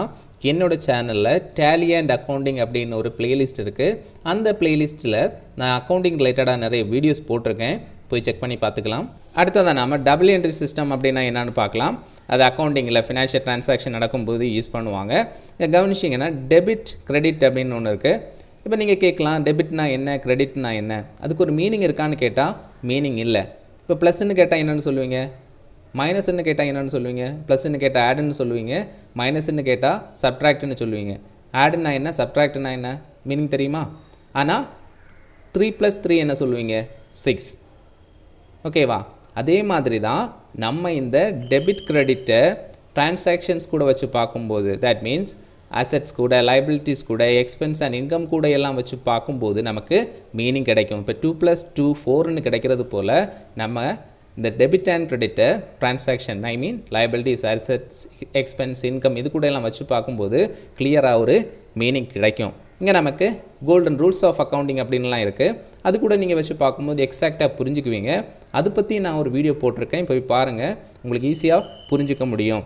என்னோட சேனல்ல Tally and Accounting அப்படின ஒரு playlist இருக்கு. அந்த playlistல நான் accounting related நிறைய videos போட்டுருக்கேன். போய் செக் பண்ணி பார்த்துக்கலாம். அடுத்ததா நாம double entry system அப்படினா என்னன்னு பார்க்கலாம். அது அக்கவுண்டிங்ல financial transaction நடக்கும்போது யூஸ் பண்ணுவாங்க. இங்க கவனிச்சீங்கன்னா டெபிட் கிரெடிட் அப்படினு ஒன்னு இருக்கு. இப்போ நீங்க கேக்கலாம் டெபிட்னா என்ன கிரெடிட்னா என்ன? அதுக்கு ஒரு மீனிங் இருக்கான்னு கேட்டா மீனிங் இல்ல. இப்போ பிளஸ் ன்னு கேட்டா என்னன்னு சொல்வீங்க? மைனஸ் ன்னு கேட்டா என்னன்னு சொல்வீங்க? பிளஸ் ன்னு கேட்டா ஆட் ன்னு சொல்வீங்க. மைனஸ் ன்னு கேட்டா சப்ட்ராக்ட் ன்னு சொல்வீங்க. ஆட்னா என்ன? சப்ட்ராக்ட்னா என்ன? மீனிங் தெரியுமா? ஆனா three plus three என்ன சொல்வீங்க? six. ஓகேவா? அதே மாதிரி தான் நம்ம இந்த டெபிட் கிரெடிட் ட்ரான்சாக்ஷன்ஸ் கூட வச்சு பாக்கும்போது that means assets கூட liabilities கூட expense and income கூட எல்லாம் வச்சு பாக்கும்போது நமக்கு மீனிங் கிடைக்கும். இப்போ two plus two four ன்னு கிடைக்கிறது போல நம்ம இந்த debit and credit transaction I mean liabilities assets expense income இது கூட எல்லாம் வச்சு பாக்கும்போது கிளியரா ஒரு மீனிங் கிடைக்கும். இங்க நமக்கு golden rules of accounting அப்படினலாம் இருக்கு. அது கூட நீங்க வச்சு பாக்கும்போது எக்ஸாக்ட்டா புரிஞ்சுக்குவீங்க. அது பத்தி நான் ஒரு வீடியோ போட்டுருக்கேன். போய் பாருங்க. உங்களுக்கு ஈஸியா புரிஞ்சுக்க முடியும்.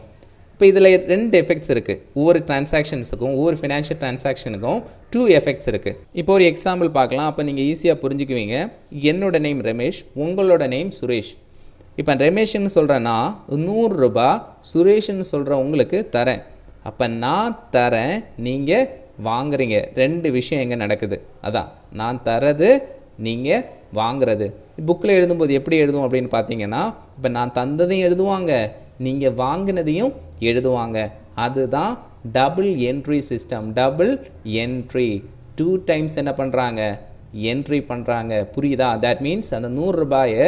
இப்போ இதுல ரெண்டு எஃபெக்ட்ஸ் இருக்கு. ஒவ்வொரு ட்ரான்சாக்ஷன்ஸ்க்கும் ஒவ்வொரு ஃபைனான்ஷியல் ட்ரான்சாக்ஷனுக்கும் two எஃபெக்ட்ஸ் இருக்கு. இப்போ ஒரு எக்ஸாம்பிள் பார்க்கலாம். அப்ப நீங்க ஈஸியா புரிஞ்சுக்குவீங்க. என்னோட நேம் ரமேஷ், உங்களோட நேம் சுரேஷ். இப்போ ரமேஷ் ன்னு சொல்றேனா நூறு ரூபாய் சுரேஷ் ன்னு சொல்ற உங்களுக்கு தரேன். அப்ப நான் தரேன், நீங்க வாங்குறீங்க. ரெண்டு விஷயம் எங்க நடக்குது? அதான் நான் தரது, நீங்க வாங்குறது. புக்ல எழுதும்போது எப்படி எழுதுவோம் அப்படினு பாத்தீங்கன்னா இப்ப நான் தந்ததையும் எழுதுவாங்க, நீங்க வாங்குனதையும் எழுதுவாங்க. அதுதான் double entry system. Double entry two times என்ன பண்றாங்க? என்ட்ரி பண்றாங்க. புரியுதா? that means அந்த நூறு ரூபாயை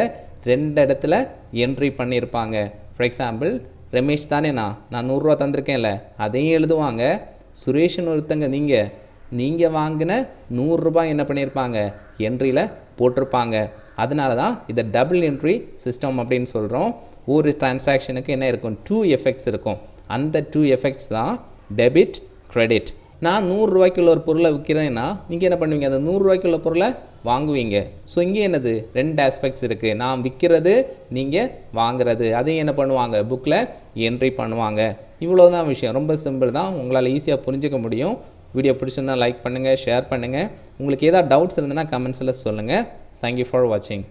ரெண்டு இடத்துல என்ட்ரி பண்ணிருப்பாங்க. ஃபார் எக்ஸாம்பிள் ரமேஷ் தானே நான் நான் நூறு ரூபாய் தந்திருக்கேன்ல, அதையும் எழுதுவாங்க. சுரேஷன் ஒருத்தங்க நீங்க நீங்க வாங்கின நூறு ரூபாய் என்ன பண்ணிருப்பாங்க? என்ட்ரியில போட்டுருப்பாங்க. அதனால தான் இத டபுள் என்ட்ரி சிஸ்டம் அப்படினு சொல்றோம். ஒரு ட்ரான்சாக்ஷனுக்கு என்ன இருக்கும்? two எஃபெக்ட்ஸ் இருக்கும். அந்த two எஃபெக்ட்ஸ் தான் டெபிட் கிரெடிட். நான் நூறு ரூபாய்க்கு உள்ள ஒரு பொருளை விக்கிறேன்னா நீங்க என்ன பண்ணுவீங்க? அந்த நூறு ரூபாய்க்கு உள்ள பொருளை வாங்குவீங்க. சோ இங்க என்னது? ரெண்டு அஸ்பெக்ட்ஸ் இருக்கு. நான் விக்கிறது, நீங்க வாங்குறது. அதையும் என்ன பண்ணுவாங்க? புக்ல என்ட்ரி பண்ணுவாங்க. இவ்வளவுதான் விஷயம். ரொம்ப சிம்பிள் தான். உங்களால ஈஸியா புரிஞ்சுக்க முடியும். வீடியோ பிடிச்சிருந்தா லைக் பண்ணுங்க, ஷேர் பண்ணுங்க. உங்களுக்கு ஏதாவது டவுட்ஸ் இருந்தனா கமெண்ட்ஸ்ல சொல்லுங்க. Thank you for watching.